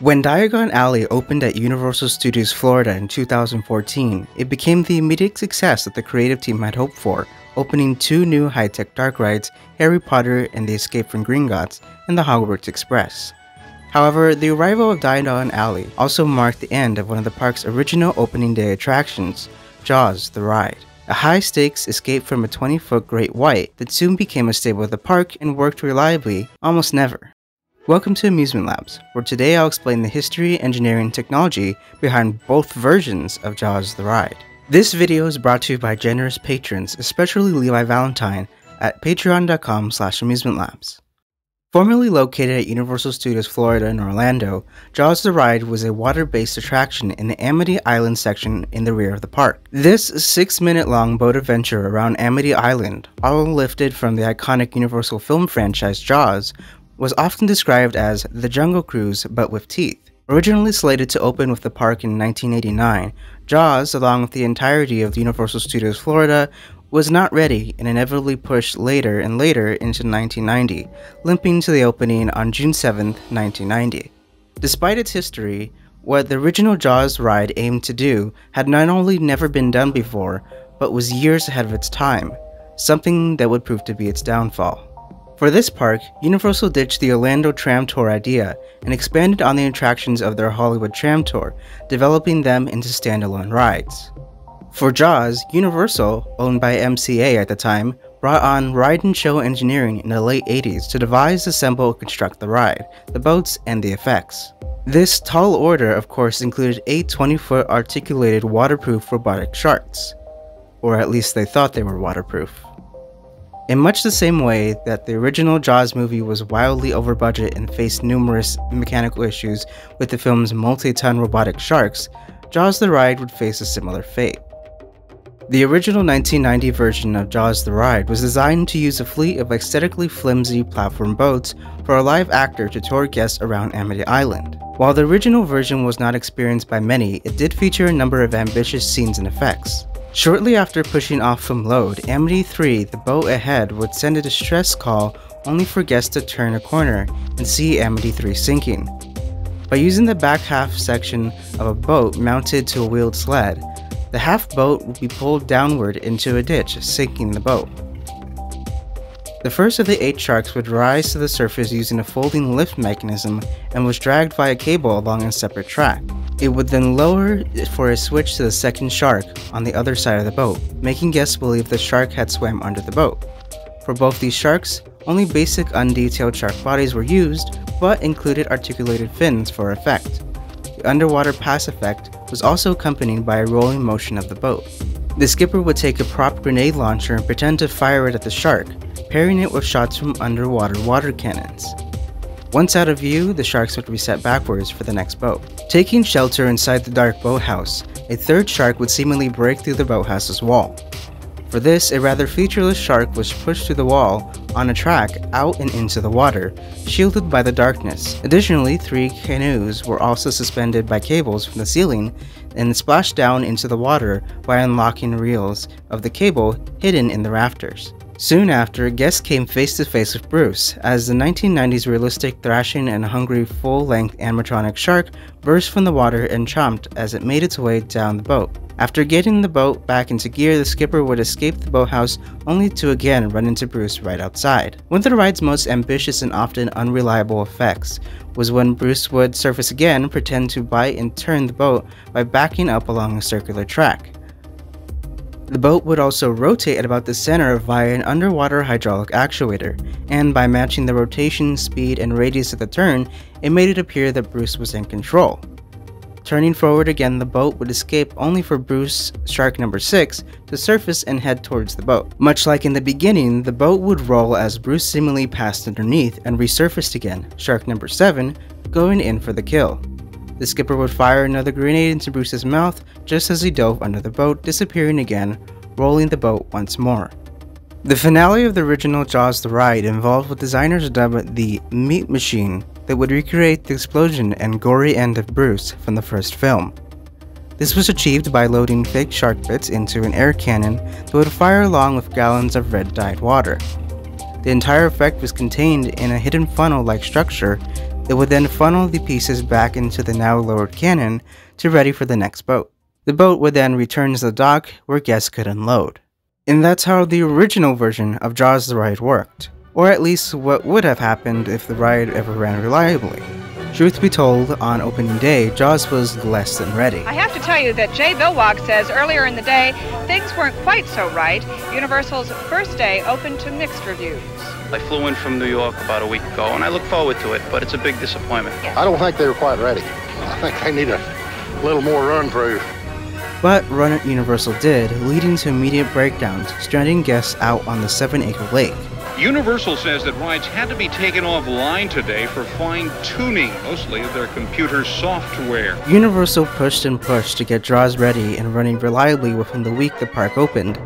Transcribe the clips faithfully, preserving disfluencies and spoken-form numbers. When Diagon Alley opened at Universal Studios Florida in two thousand fourteen, it became the immediate success that the creative team had hoped for, opening two new high-tech dark rides, Harry Potter and The Escape from Gringotts and the Hogwarts Express. However, the arrival of Diagon Alley also marked the end of one of the park's original opening day attractions, Jaws The Ride, a high-stakes escape from a twenty-foot great white that soon became a staple of the park and worked reliably almost never. Welcome to Amusement Labs, where today I'll explain the history, engineering, and technology behind both versions of Jaws The Ride. This video is brought to you by generous patrons, especially Levi Valentine at patreon dot com slash amusement labs. Formerly located at Universal Studios Florida in Orlando, Jaws The Ride was a water-based attraction in the Amity Island section in the rear of the park. This six-minute-long boat adventure around Amity Island, all lifted from the iconic Universal film franchise Jaws, was often described as the Jungle Cruise but with teeth. Originally slated to open with the park in nineteen eighty-nine, Jaws, along with the entirety of Universal Studios Florida, was not ready and inevitably pushed later and later into nineteen ninety, limping to the opening on June seventh, nineteen ninety. Despite its history, what the original Jaws ride aimed to do had not only never been done before, but was years ahead of its time, something that would prove to be its downfall. For this park, Universal ditched the Orlando Tram Tour idea and expanded on the attractions of their Hollywood Tram Tour, developing them into standalone rides. For Jaws, Universal, owned by M C A at the time, brought on Ride and Show Engineering in the late eighties to devise, assemble, and construct the ride, the boats, and the effects. This tall order, of course, included eight twenty-foot articulated waterproof robotic sharks. Or at least they thought they were waterproof. In much the same way that the original Jaws movie was wildly over budget and faced numerous mechanical issues with the film's multi-ton robotic sharks, Jaws the Ride would face a similar fate. The original nineteen ninety version of Jaws the Ride was designed to use a fleet of aesthetically flimsy platform boats for a live actor to tour guests around Amity Island. While the original version was not experienced by many, it did feature a number of ambitious scenes and effects. Shortly after pushing off from load, Amity three, the boat ahead, would send a distress call only for guests to turn a corner and see Amity three sinking. By using the back half section of a boat mounted to a wheeled sled, the half boat would be pulled downward into a ditch, sinking the boat. The first of the eight sharks would rise to the surface using a folding lift mechanism and was dragged by a cable along a separate track. It would then lower for a switch to the second shark on the other side of the boat, making guests believe the shark had swam under the boat. For both these sharks, only basic undetailed shark bodies were used, but included articulated fins for effect. The underwater pass effect was also accompanied by a rolling motion of the boat. The skipper would take a prop grenade launcher and pretend to fire it at the shark, pairing it with shots from underwater water cannons. Once out of view, the sharks would reset backwards for the next boat. Taking shelter inside the dark boathouse, a third shark would seemingly break through the boathouse's wall. For this, a rather featureless shark was pushed through the wall on a track out and into the water, shielded by the darkness. Additionally, three canoes were also suspended by cables from the ceiling and splashed down into the water by unlocking reels of the cable hidden in the rafters. Soon after, guests came face to face with Bruce, as the nineteen nineties realistic, thrashing and hungry full-length animatronic shark burst from the water and chomped as it made its way down the boat. After getting the boat back into gear, the skipper would escape the boathouse only to again run into Bruce right outside. One of the ride's most ambitious and often unreliable effects was when Bruce would surface again, pretend to bite and turn the boat by backing up along a circular track. The boat would also rotate at about the center via an underwater hydraulic actuator, and by matching the rotation, speed, and radius of the turn, it made it appear that Bruce was in control. Turning forward again, the boat would escape only for Bruce, shark number six, to surface and head towards the boat. Much like in the beginning, the boat would roll as Bruce seemingly passed underneath and resurfaced again, shark number seven, going in for the kill. The skipper would fire another grenade into Bruce's mouth just as he dove under the boat, disappearing again, rolling the boat once more. The finale of the original Jaws the Ride involved what designers dubbed the Meat Machine, that would recreate the explosion and gory end of Bruce from the first film. This was achieved by loading fake shark bits into an air cannon that would fire along with gallons of red-dyed water. The entire effect was contained in a hidden funnel-like structure They would then funnel the pieces back into the now lowered cannon to ready for the next boat. The boat would then return to the dock where guests could unload. And that's how the original version of Jaws the Ride worked, or at least what would have happened if the ride ever ran reliably. Truth be told, on opening day, Jaws was less than ready. I have to tell you that Jay Bilwok says earlier in the day, things weren't quite so right. Universal's first day opened to mixed reviews. I flew in from New York about a week ago, and I look forward to it, but it's a big disappointment. I don't think they were quite ready. I think they need a little more run-through. But run at Universal did, leading to immediate breakdowns, stranding guests out on the seven-acre lake. Universal says that rides had to be taken offline today for fine-tuning, mostly of their computer software. Universal pushed and pushed to get Jaws ready and running reliably within the week the park opened,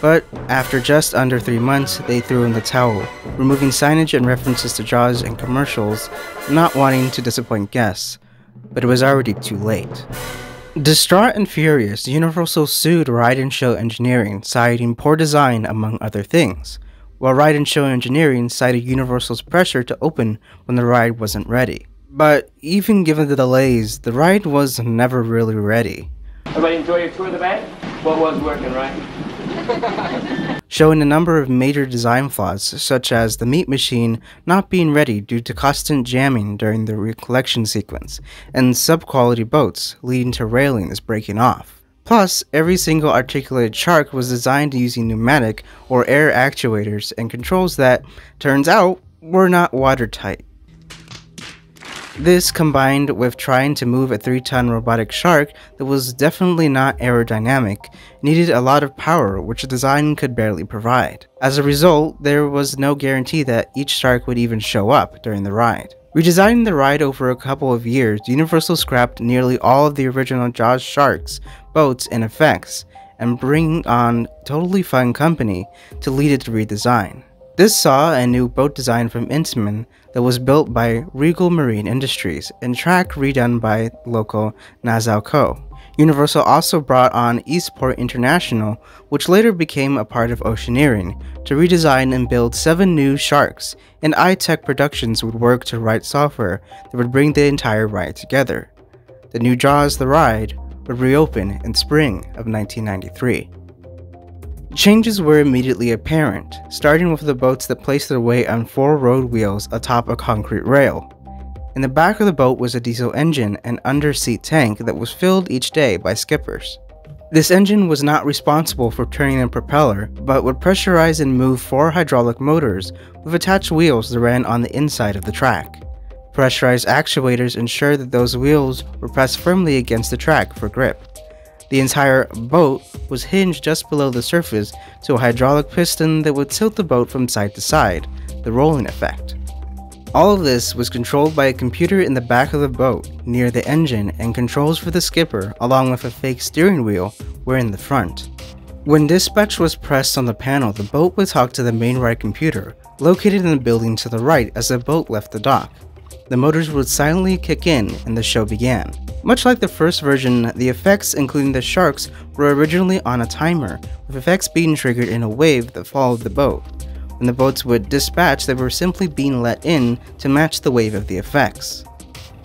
but after just under three months, they threw in the towel, removing signage and references to Jaws and commercials, not wanting to disappoint guests. But it was already too late. Distraught and furious, Universal sued Ride and Show Engineering, citing poor design among other things, while Ride and Show Engineering cited Universal's pressure to open when the ride wasn't ready. But even given the delays, the ride was never really ready. Everybody enjoy your tour of the bank? What was working, right? Showing a number of major design flaws, such as the Meat Machine not being ready due to constant jamming during the recollection sequence, and sub-quality boats leading to railings breaking off. Plus, every single articulated shark was designed using pneumatic or air actuators and controls that, turns out, were not watertight. This combined with trying to move a three-ton robotic shark that was definitely not aerodynamic, needed a lot of power which the design could barely provide. As a result, there was no guarantee that each shark would even show up during the ride. Redesigning the ride over a couple of years, Universal scrapped nearly all of the original Jaws sharks, boats, and effects, and bringing on Totally Fun Company to lead its redesign. This saw a new boat design from Intamin that was built by Regal Marine Industries and track redone by local Nazau Co. Universal also brought on Eastport International, which later became a part of Oceaneering, to redesign and build seven new sharks, and iTech Productions would work to write software that would bring the entire ride together. The new Jaws the Ride would reopen in spring of nineteen ninety-three. Changes were immediately apparent, starting with the boats that placed their weight on four road wheels atop a concrete rail. In the back of the boat was a diesel engine and under-seat tank that was filled each day by skippers. This engine was not responsible for turning the propeller, but would pressurize and move four hydraulic motors with attached wheels that ran on the inside of the track. Pressurized actuators ensured that those wheels were pressed firmly against the track for grip. The entire boat was hinged just below the surface to a hydraulic piston that would tilt the boat from side to side, the rolling effect. All of this was controlled by a computer in the back of the boat, near the engine, and controls for the skipper, along with a fake steering wheel, were in the front. When dispatch was pressed on the panel, the boat would talk to the main ride computer, located in the building to the right as the boat left the dock. The motors would silently kick in, and the show began. Much like the first version, the effects, including the sharks, were originally on a timer, with effects being triggered in a wave that followed the boat. When the boats would dispatch, they were simply being let in to match the wave of the effects.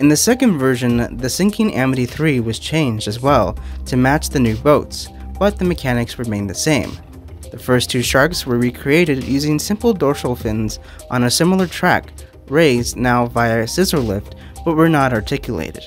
In the second version, the sinking Amity three was changed as well to match the new boats, but the mechanics remained the same. The first two sharks were recreated using simple dorsal fins on a similar track, raised now via a scissor lift, but were not articulated.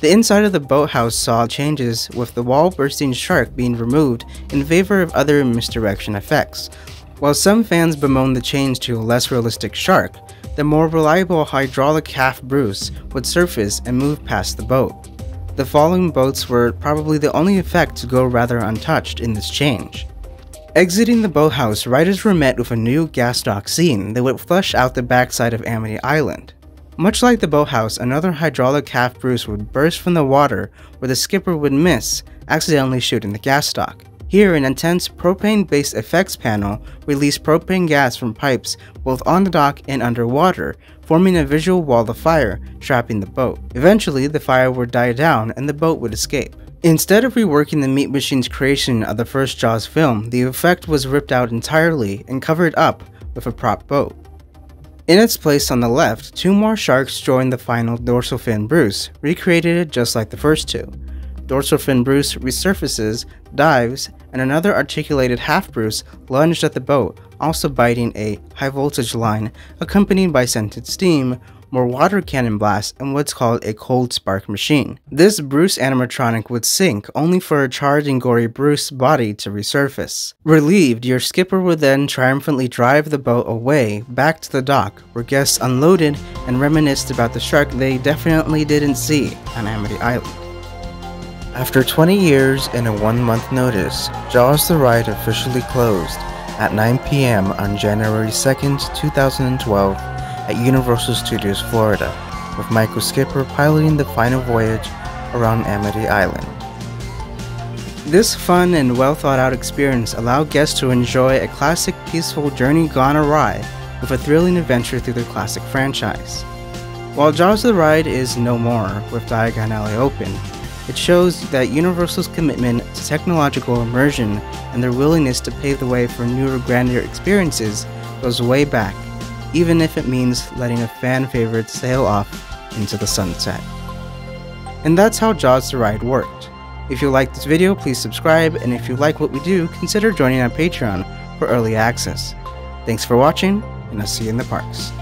The inside of the boathouse saw changes, with the wall-bursting shark being removed in favor of other misdirection effects. While some fans bemoaned the change to a less realistic shark, the more reliable hydraulic half Bruce would surface and move past the boat. The following boats were probably the only effect to go rather untouched in this change. Exiting the boathouse, riders were met with a new gas dock scene that would flush out the backside of Amity Island. Much like the boathouse, another hydraulic half Bruce would burst from the water where the skipper would miss, accidentally shooting the gas dock. Here, an intense propane-based effects panel released propane gas from pipes both on the dock and underwater, forming a visual wall of fire, trapping the boat. Eventually, the fire would die down and the boat would escape. Instead of reworking the Meat Machine's creation of the first Jaws film, the effect was ripped out entirely and covered up with a prop boat. In its place on the left, two more sharks joined the final dorsal fin Bruce, recreated it just like the first two. Dorsal fin Bruce resurfaces, dives, and another articulated half Bruce lunged at the boat, also biting a high voltage line, accompanied by scented steam, more water cannon blasts, and what's called a cold spark machine. This Bruce animatronic would sink, only for a charred and gory Bruce body to resurface. Relieved, your skipper would then triumphantly drive the boat away, back to the dock, where guests unloaded and reminisced about the shark they definitely didn't see on Amity Island. After twenty years and a one-month notice, Jaws the Ride officially closed at nine p m on January second, two thousand twelve at Universal Studios Florida, with Michael Skipper piloting the final voyage around Amity Island. This fun and well-thought-out experience allowed guests to enjoy a classic, peaceful journey gone awry with a thrilling adventure through the classic franchise. While Jaws the Ride is no more, with Diagon Alley open, it shows that Universal's commitment to technological immersion and their willingness to pave the way for newer, grander experiences goes way back, even if it means letting a fan favorite sail off into the sunset. And that's how Jaws the Ride worked. If you liked this video, please subscribe, and if you like what we do, consider joining our Patreon for early access. Thanks for watching, and I'll see you in the parks.